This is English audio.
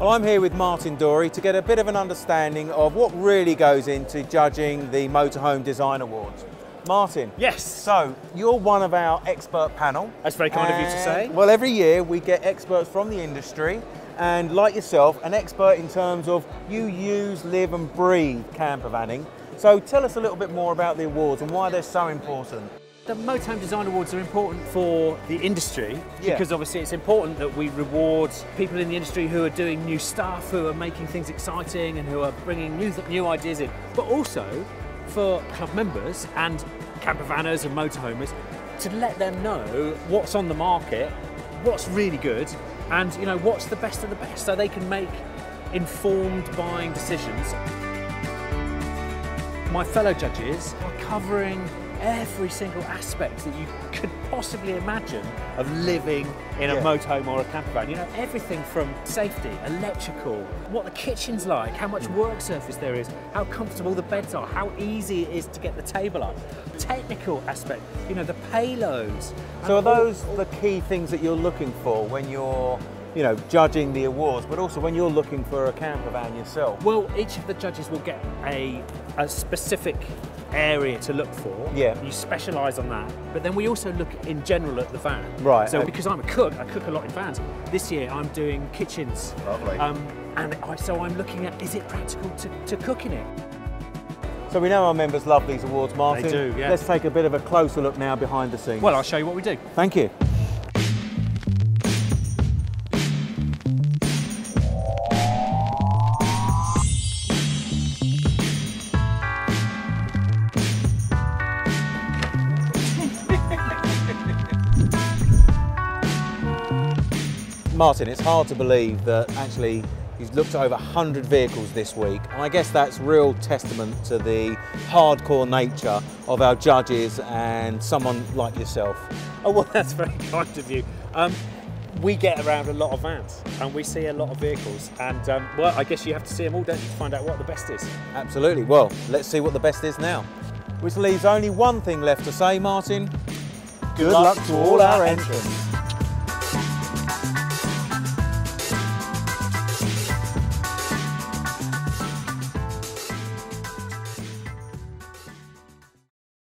Well, I'm here with Martin Dorey to get a bit of an understanding of what really goes into judging the Motorhome Design Awards. Martin. Yes. So you're one of our expert panel. That's very kind of you to say. Well, every year we get experts from the industry, and like yourself, an expert in terms of you use, live and breathe camper vanning. So tell us a little bit more about the awards and why they're so important. The Motorhome Design Awards are important for the industry because obviously it's important that we reward people in the industry who are doing new stuff, who are making things exciting and who are bringing new ideas in. But also for club members and campervanners and motorhomers to let them know what's on the market, what's really good and you know what's the best of the best so they can make informed buying decisions. My fellow judges are covering every single aspect that you could possibly imagine of living in a motorhome or a campervan. You know, everything from safety, electrical, what the kitchen's like, how much work surface there is, how comfortable the beds are, how easy it is to get the table up, technical aspect, you know, the payloads. So are those the key things that you're looking for when you're judging the awards, but also when you're looking for a camper van yourself? Well, each of the judges will get a specific area to look for. Yeah. You specialise on that. But then we also look in general at the van. Right. So because I'm a cook, I cook a lot in vans. This year I'm doing kitchens. Lovely. So I'm looking at, is it practical to cook in it? So we know our members love these awards, Martin. They do, yeah. Let's take a bit of a closer look now behind the scenes. Well, I'll show you what we do. Thank you. Martin, it's hard to believe that actually you've looked at over 100 vehicles this week, and I guess that's real testament to the hardcore nature of our judges and someone like yourself. Oh well, that's very kind of you. We get around a lot of vans and we see a lot of vehicles, and well, I guess you have to see them all, don't you, to find out what the best is. Absolutely. Well, let's see what the best is now. Which leaves only one thing left to say, Martin. Good luck to all our entrants.